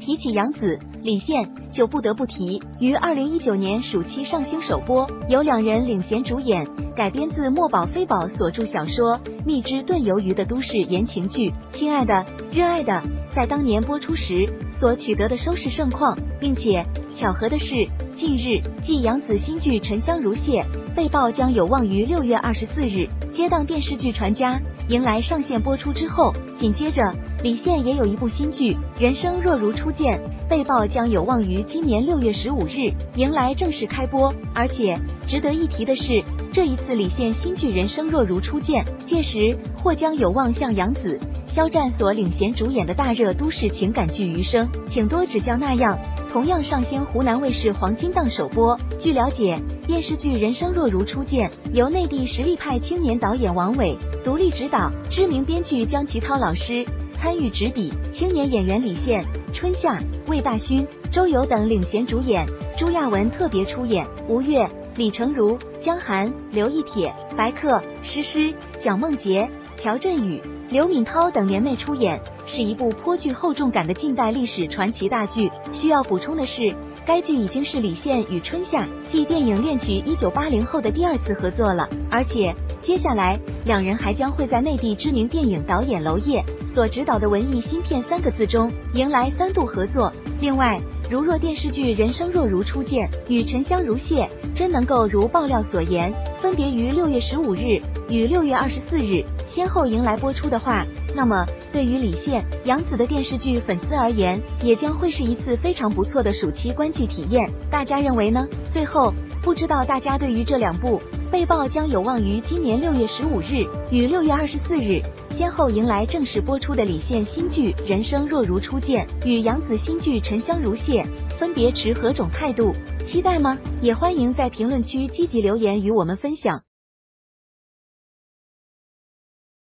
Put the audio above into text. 提起杨紫、李现，就不得不提于2019年暑期上星首播，由两人领衔主演，改编自墨宝非宝所著小说《蜜汁炖鱿鱼》的都市言情剧《亲爱的，热爱的》，在当年播出时所取得的收视盛况，并且巧合的是，近日继杨紫新剧《沉香如屑》被曝将有望于6月24日接档电视剧《传家》迎来上线播出之后，紧接着李现也有一部新剧《人生若如初见》被曝将有望于今年6月15日迎来正式开播。而且值得一提的是，这一次李现新剧《人生若如初见》届时或将有望向杨紫、肖战所领衔主演的大热都市情感剧《余生，请多指教》那样，同样上星湖南卫视黄金档首播。据了解，电视剧《人生若如初见》由内地实力派青年导演王伟独立执导，知名编剧姜奇涛老师参与执笔，青年演员李现、春夏、魏大勋、周游等领衔主演，朱亚文特别出演，吴越、李成儒、江寒、刘亦铁、白客、诗诗、蒋梦婕、乔振宇、刘敏涛等联袂出演，是一部颇具厚重感的近代历史传奇大剧。需要补充的是，该剧已经是李现与春夏继电影《恋曲1980》后的第二次合作了，而且接下来两人还将会在内地知名电影导演娄烨所执导的文艺新片《三个字》中迎来3度合作。另外，如若电视剧《人生若如初见》与《沉香如屑》真能够如爆料所言，分别于6月15日与6月24日先后迎来播出的话，那么对于李现、杨紫的电视剧粉丝而言，也将会是一次非常不错的暑期观剧体验。大家认为呢？最后，不知道大家对于这两部被曝将有望于今年6月15日与6月24日先后迎来正式播出的李现新剧《人生若如初见》与杨紫新剧《沉香如屑》分别持何种态度？期待吗？也欢迎在评论区积极留言与我们分享。